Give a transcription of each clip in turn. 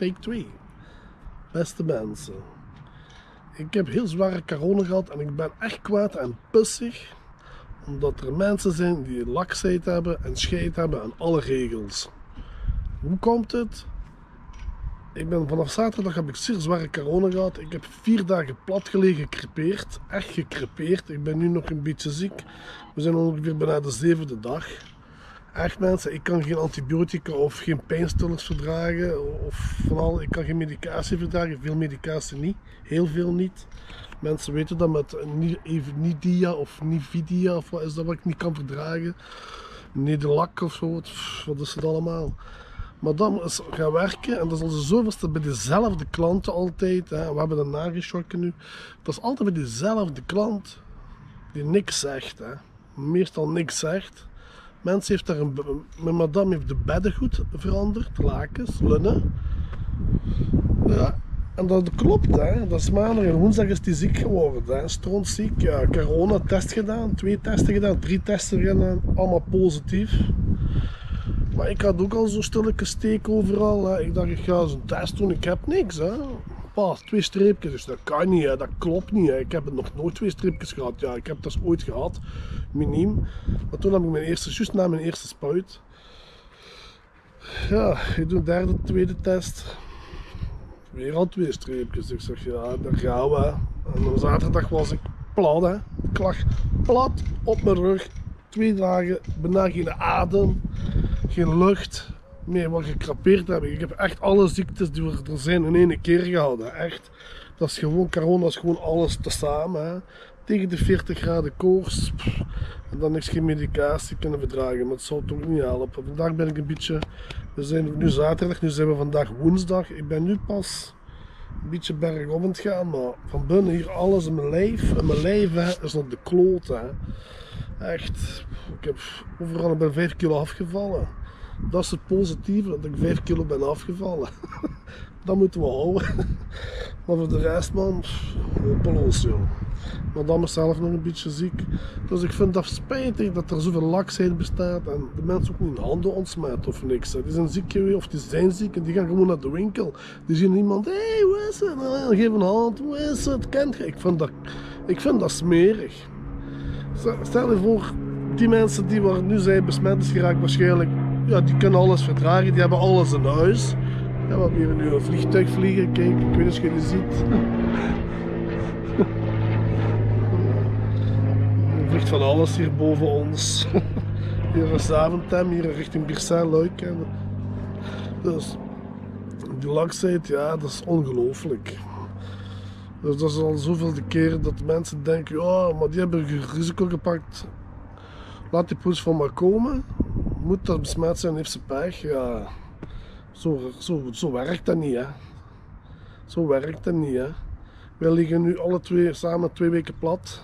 take 2. Beste mensen, ik heb heel zware corona gehad en ik ben echt kwaad en pissig omdat er mensen zijn die laksheid hebben en scheid hebben aan alle regels. Hoe komt het? Ik ben vanaf zaterdag heb ik zeer zware corona gehad. Ik heb 4 dagen plat gelegen, gekrepeerd. Echt gekrepeerd. Ik ben nu nog een beetje ziek. We zijn ongeveer bijna de 7e dag. Echt mensen, ik kan geen antibiotica of geen pijnstillers verdragen. Of vooral, ik kan geen medicatie verdragen. Veel medicatie niet. Heel veel niet. Mensen weten dat met Nidia of Nividia of wat is dat wat ik niet kan verdragen. Nedelak of zo. Wat is het allemaal? Maar dan is gaan werken en dat is onze zoveelste bij dezelfde klanten altijd. Hè. We hebben dat nageschrokken nu. Dat is altijd bij dezelfde klant die niks zegt. Hè. Meestal niks zegt. Mensen heeft daar mijn madame heeft de bedden goed veranderd, lakens, linnen. Ja. En dat klopt, hè. Dat is maandag en woensdag is die ziek geworden. Hè. Strontziek, ja, corona-test gedaan, 2 testen gedaan, 3 testen gedaan, allemaal positief. Maar ik had ook al zo'n stilleke steek overal. Hè. Ik dacht, ik ga zo'n test doen, ik heb niks. Hè. Pas, 2 streepjes, dus dat kan niet, hè. Dat klopt niet. Hè. Ik heb nog nooit 2 streepjes gehad. Ja, ik heb dat ooit gehad, miniem. Maar toen heb ik juist na mijn eerste spuit. Ja, ik doe een 3e, 2e test. Weer al 2 streepjes. Ik zeg, ja, daar gaan we. En op zaterdag was ik plat, hè. Ik lag plat op mijn rug. 2 dagen, bijna geen adem. Geen lucht meer wat gekrapeerd hebben. Ik heb echt alle ziektes die er zijn in 1 keer gehad. Hè. Echt. Dat is gewoon corona, dat is gewoon alles tezamen. Hè. Tegen de 40 graden koorts. Pff, en dan niks geen medicatie kunnen verdragen. Maar het zou toch niet helpen. Vandaag ben ik een beetje. We zijn nu zaterdag, nu zijn we vandaag woensdag. Ik ben nu pas een beetje bergop aan het gaan. Maar van binnen hier alles in mijn lijf. En mijn lijf hè, is nog de kloot. Hè. Echt. Ik heb overal ben 5 kilo afgevallen. Dat is het positieve, dat ik 5 kilo ben afgevallen. Dat moeten we houden. Maar voor de rest, man, balans, joh. Maar dan mezelf nog een beetje ziek. Dus ik vind dat spijtig dat er zoveel laksheid bestaat en de mensen ook niet hun handen ontsmetten of niks. Die zijn ziek geweest of die zijn ziek en die gaan gewoon naar de winkel. Die zien iemand, hé, hey, hoe is het? Nou, geef een hand, hoe is het? Kent je? Ik vind dat smerig. Stel je voor, die mensen die waar nu zijn besmet is geraakt waarschijnlijk. Ja, die kunnen alles verdragen, die hebben alles in huis. Ja, we hebben hier nu een vliegtuig vliegen, kijk, ik weet niet of je die ziet. Er vliegt van alles hier boven ons. Hier is Zaventem, hier richting Biersaint-Luik. Dus, die laksheid, ja, dat is ongelooflijk. Dus dat is al zoveel de keer dat mensen denken, ja, maar die hebben risico gepakt. Laat die poes van maar komen. Moet dat besmet zijn, heeft ze pech. Ja, zo werkt dat niet, hè. Zo werkt dat niet, hè. Wij liggen nu alle 2 samen 2 weken plat.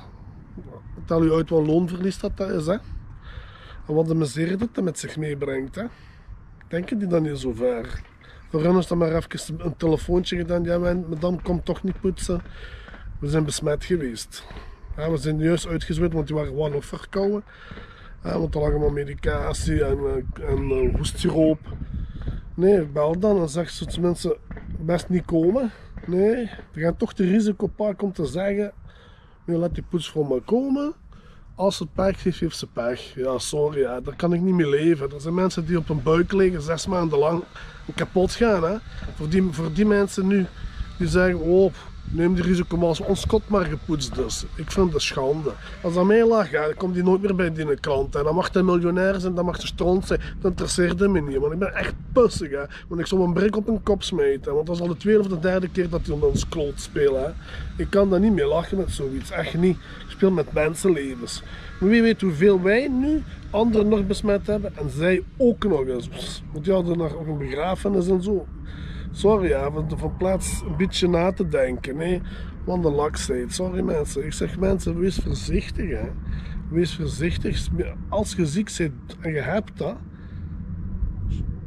Tel u uit wat loonverlies dat is, hè. En wat de miserie dat met zich meebrengt, hè. Denken die dan niet zo ver? Voor hen is dan maar even een telefoontje gedaan. Ja, madame komt toch niet poetsen. We zijn besmet geweest. Ja, we zijn juist uitgezweet, want die waren gewoon nog verkouden. Ja, want er lag allemaal medicatie en hoestsiroop. Nee, bel dan en zeg dat mensen best niet komen. Nee, we gaan toch de risico pakken om te zeggen, nu laat die poets voor me komen. Als ze pech heeft, heeft ze pech. Ja, sorry, hè, daar kan ik niet mee leven. Er zijn mensen die op hun buik liggen 6 maanden lang en kapot gaan. Hè. Voor die mensen nu, die zeggen, oh, neem die risico maar als ons kot maar gepoetst dus. Ik vind dat schande. Als dat mij lag, ja, dan komt die nooit meer bij die klant. En dan mag hij miljonair zijn, dan mag hij stront zijn. Dat interesseerde me niet, want ik ben echt pussig. Hè. Want ik zou een brik op mijn kop smijten. Want dat is al de 2e of 3e keer dat die om ons kloot spelen. Hè. Ik kan daar niet mee lachen met zoiets. Echt niet. Ik speel met mensenlevens. Maar wie weet hoeveel wij nu anderen nog besmet hebben. En zij ook nog eens. Want die hadden nog een begrafenis en zo. Sorry, ja, van plaats een beetje na te denken, nee, want de laksheid. Sorry mensen, ik zeg mensen, wees voorzichtig, hè. Wees voorzichtig. Als je ziek bent en je hebt dat,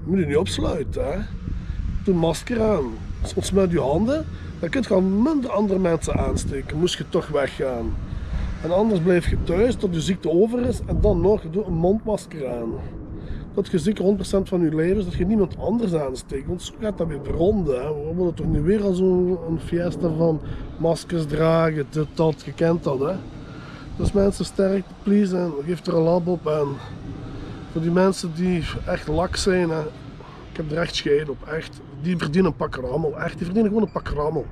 moet je niet opsluiten, hè. Doe een masker aan. Soms met je handen, dan kun je gewoon minder andere mensen aansteken, moest je toch weggaan. En anders blijf je thuis tot je ziekte over is en dan nog, doe een mondmasker aan. dat je zeker 100% van je levens, dat je niemand anders aansteekt. Want zo gaat dat weer de ronde. Hè. We worden toch nu weer al zo'n fiesta van maskers dragen, dit, dat, je kent dat. Hè. Dus mensen, sterkte, please, en geef er een lab op. En voor die mensen die echt lak zijn, hè, ik heb er echt scheid op. Echt, die verdienen een pak rammel. Echt, die verdienen gewoon een pak rammel.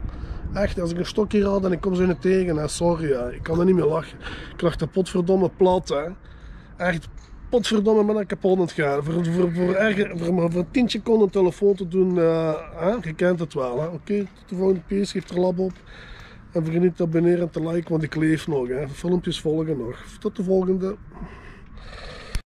Echt, als ik een stok hier had en ik kom ze niet tegen, hè, sorry, hè, ik kan er niet meer lachen. Ik lag er potverdomme plat. Hè. Echt, potverdomme, ben ik kapot aan het gaan. Voor 10 seconden een telefoon te doen, hè, je kent het wel. Oké, tot de volgende piece, geef er lab op. En vergeet te abonneren en te liken, want ik leef nog. Hè. Filmpjes volgen nog. Tot de volgende.